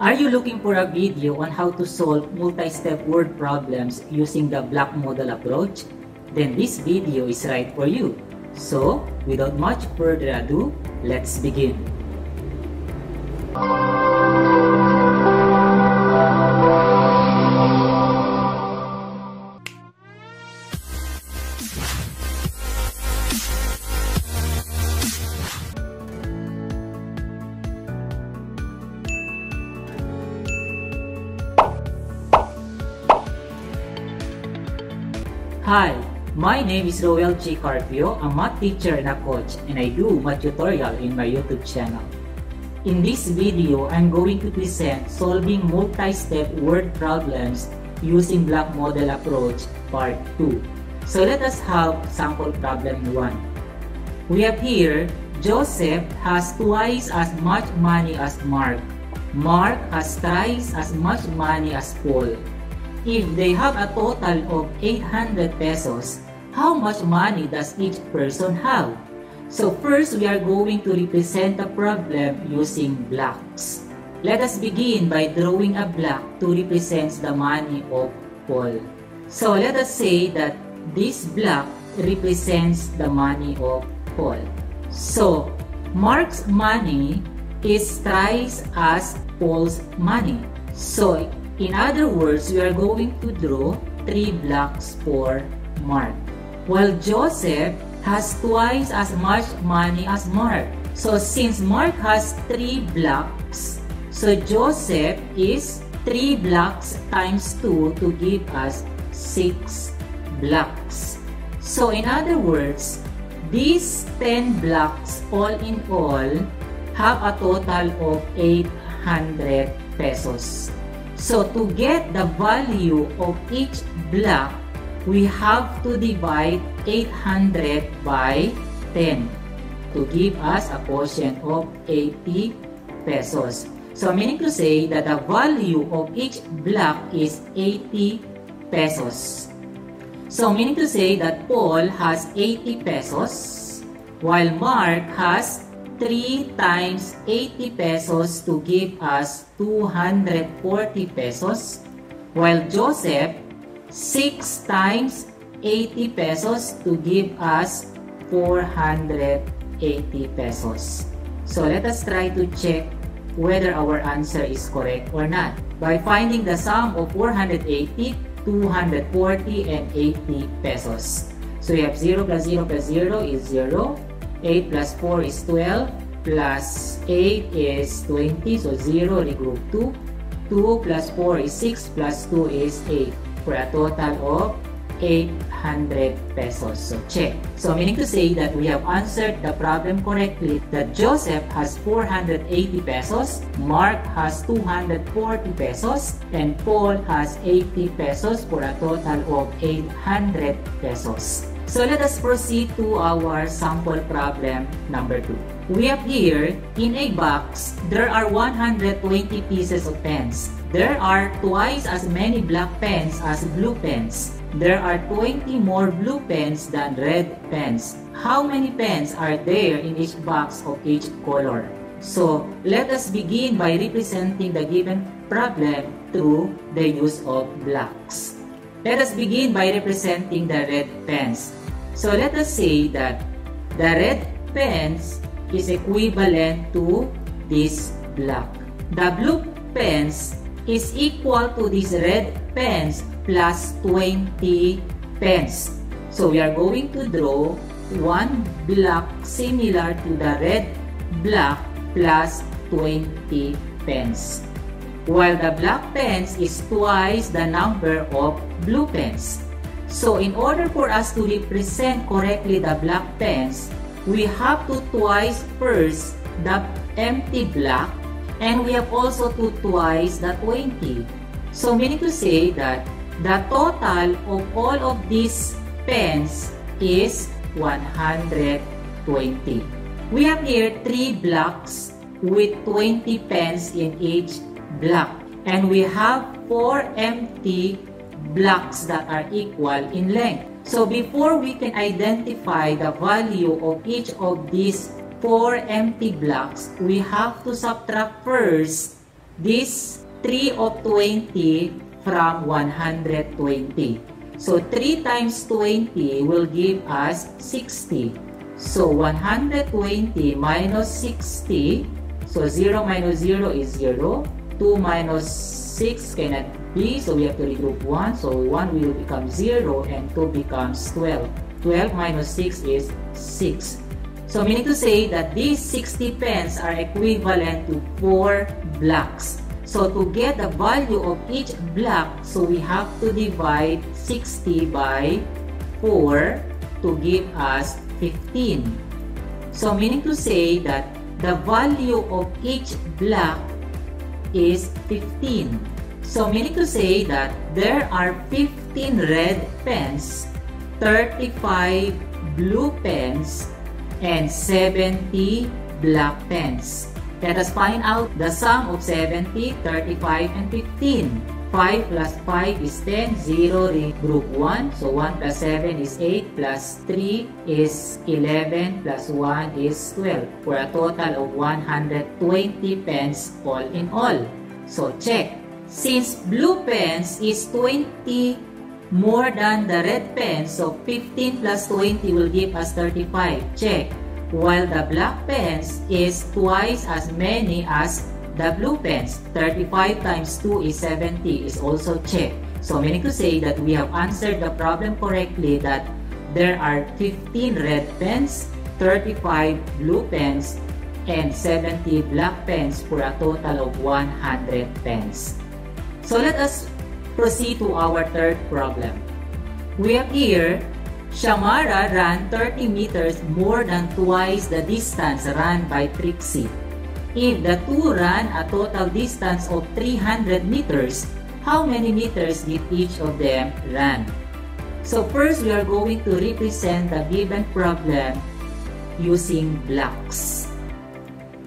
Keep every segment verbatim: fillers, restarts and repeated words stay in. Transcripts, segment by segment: Are you looking for a video on how to solve multi-step word problems using the block model approach? Then this video is right for you. So, without much further ado, let's begin. Hi, my name is Rowel G. Carpio, a math teacher and a coach, and I do math tutorial in my YouTube channel. In this video, I'm going to present solving multi-step word problems using block model approach part two. So let us have sample problem one. We have here, Joseph has twice as much money as Mark. Mark has thrice as much money as Paul. If they have a total of eight hundred pesos, how much money does each person have? So first, we are going to represent the problem using blocks. Let us begin by drawing a block to represent the money of Paul. So let us say that this block represents the money of Paul. So Mark's money is thrice as Paul's money. So in other words, we are going to draw three blocks for Mark. While Joseph has twice as much money as Mark. So since Mark has three blocks, so Joseph is three blocks times two to give us six blocks. So in other words, these ten blocks all in all have a total of eight hundred pesos. So to get the value of each block, we have to divide eight hundred by ten to give us a quotient of eighty pesos. So meaning to say that the value of each block is eighty pesos. So meaning to say that Paul has eighty pesos, while Mark has three times eighty pesos to give us two hundred forty pesos, while Joseph six times eighty pesos to give us four hundred eighty pesos. So let us try to check whether our answer is correct or not by finding the sum of four hundred eighty, two hundred forty, and eighty pesos. So we have zero plus zero plus zero is zero. eight plus four is twelve, plus eight is twenty, so zero, regroup two. two plus four is six, plus two is eight, for a total of eight hundred pesos. So check. So meaning to say that we have answered the problem correctly, that Joseph has four hundred eighty pesos, Mark has two hundred forty pesos, and Paul has eighty pesos, for a total of eight hundred pesos. So let us proceed to our sample problem number two. We have here, in a box, there are one hundred twenty pieces of pens. There are twice as many black pens as blue pens. There are twenty more blue pens than red pens. How many pens are there in each box of each color? So let us begin by representing the given problem through the use of blocks. Let us begin by representing the red pens. So let us say that the red pens is equivalent to this block. The blue pens is equal to these red pens plus twenty pens. So we are going to draw one block similar to the red block plus twenty pens. While the black pens is twice the number of blue pens. So in order for us to represent correctly the black pens, we have to twice first the empty block, and we have also to twice the twenty. So meaning to say that the total of all of these pens is one hundred twenty. We have here three blocks with twenty pens in each block, and we have four empty blocks that are equal in length. So before we can identify the value of each of these four empty blocks, we have to subtract first this three of twenty from one hundred twenty. So three times twenty will give us sixty. So one hundred twenty minus sixty, so zero minus zero is zero. two minus six cannot be, so we have to regroup one. So one will become zero and two becomes twelve. twelve minus six is six. So meaning to say that these sixty pence are equivalent to four blocks. So to get the value of each block, so we have to divide sixty by four to give us fifteen. So meaning to say that the value of each block is fifteen. So meaning to say that there are fifteen red pens, thirty-five blue pens, and seventy black pens. Let us find out the sum of seventy, thirty-five, and fifteen. five plus five is ten, zero regroup one, so one plus seven is eight, plus three is eleven, plus one is twelve, for a total of one hundred twenty pence all in all. So check, since blue pens is twenty more than the red pens, so fifteen plus twenty will give us thirty-five, check, while the black pens is twice as many as the blue pens. thirty-five times two is seventy is also checked. So meaning to say that we have answered the problem correctly, that there are fifteen red pens, thirty-five blue pens, and seventy black pens, for a total of one hundred pens. So let us proceed to our third problem. We have here, Shamara ran thirty meters more than twice the distance run by Trixie. If the two ran a total distance of three hundred meters, how many meters did each of them run? So first, we are going to represent the given problem using blocks.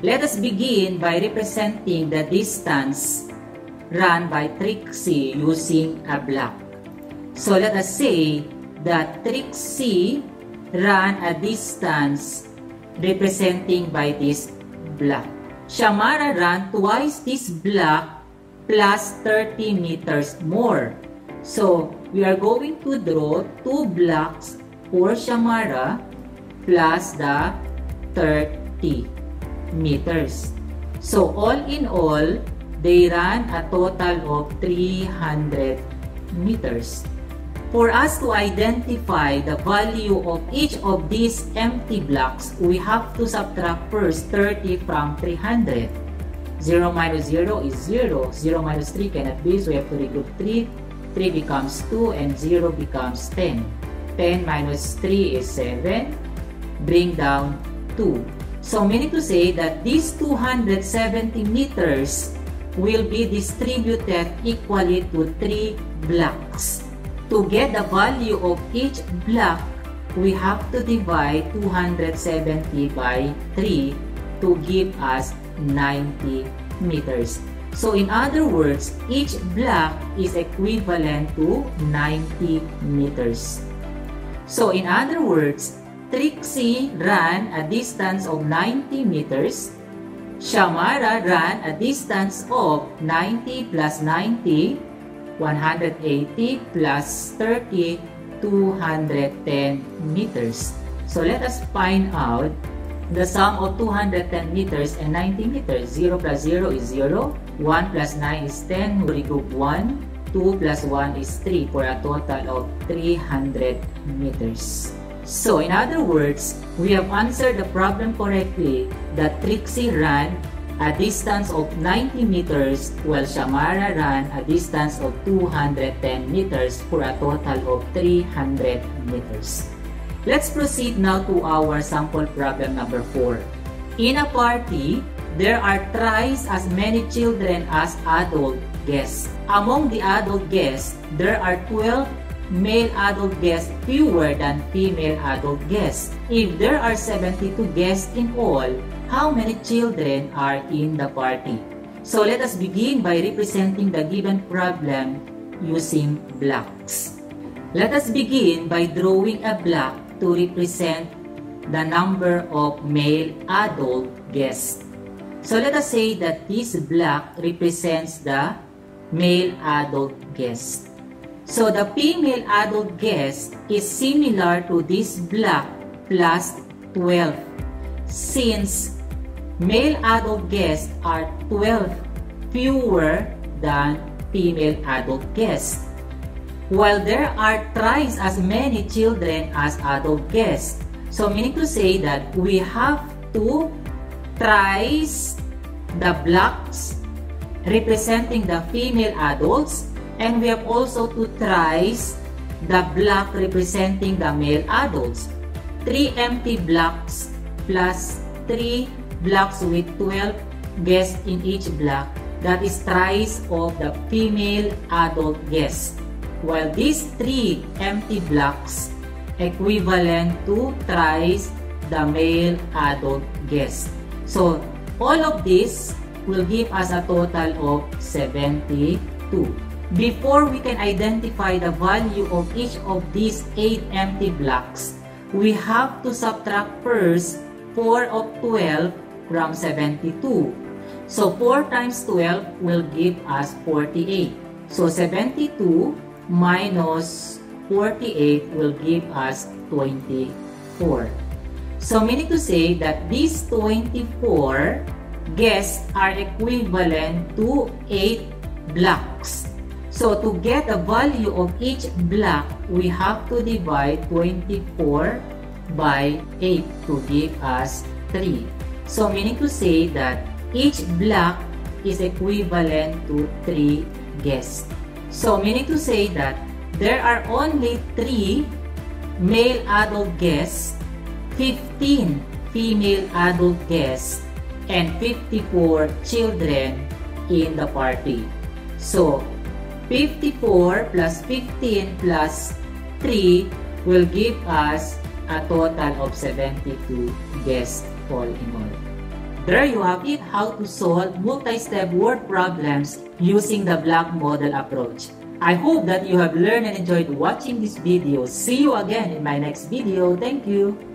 Let us begin by representing the distance run by Trixie using a block. So let us say that Trixie ran a distance representing by this block. Shamara ran twice this block plus thirty meters more. So we are going to draw two blocks for Shamara plus the thirty meters. So all in all, they ran a total of three hundred meters. For us to identify the value of each of these empty blocks, we have to subtract first thirty from three hundred. zero minus zero is zero. zero minus three cannot be, so we have to regroup three. three becomes two and zero becomes ten. ten minus three is seven. Bring down two. So meaning to say that these two hundred seventy meters will be distributed equally to three blocks. To get the value of each block, we have to divide two hundred seventy by three to give us ninety meters. So in other words, each block is equivalent to ninety meters. So in other words, Trixie ran a distance of ninety meters. Shamara ran a distance of ninety plus ninety. one hundred eighty plus thirty, two hundred ten meters. So let us find out the sum of two hundred ten meters and ninety meters. zero plus zero is zero. one plus nine is ten. Regroup one. two plus one is three, for a total of three hundred meters. So in other words, we have answered the problem correctly, that Trixie ran a distance of ninety meters, while Shamara ran a distance of two hundred ten meters, for a total of three hundred meters. Let's proceed now to our sample problem number four. In a party, there are thrice as many children as adult guests. Among the adult guests, there are twelve male adult guests fewer than female adult guests. If there are seventy-two guests in all, how many children are in the party? So let us begin by representing the given problem using blocks. Let us begin by drawing a block to represent the number of male adult guests. So let us say that this black represents the male adult guest. So the female adult guest is similar to this black plus twelve, since male adult guests are twelve fewer than female adult guests. While there are thrice as many children as adult guests, so meaning to say that we have to thrice the blacks representing the female adults, and we have also to thrice the black representing the male adults. Three empty blacks plus three blacks with twelve guests in each black, that is thrice of the female adult guests, while these three empty blocks equivalent to thrice the male adult guest. So all of this will give us a total of seventy-two. Before we can identify the value of each of these eight empty blocks, we have to subtract first four of twelve from seventy-two. So four times twelve will give us forty-eight. So seventy-two minus forty-eight will give us twenty-four. So meaning to say that these twenty-four guests are equivalent to eight blocks. So to get the value of each block, we have to divide twenty-four by eight to give us three. So meaning to say that each block is equivalent to three guests. So meaning to say that there are only three male adult guests, fifteen female adult guests, and fifty-four children in the party. So fifty-four plus fifteen plus three will give us a total of seventy-two guests all in all. There you have it, how to solve multi-step word problems using the block model approach. I hope that you have learned and enjoyed watching this video. See you again in my next video. Thank you.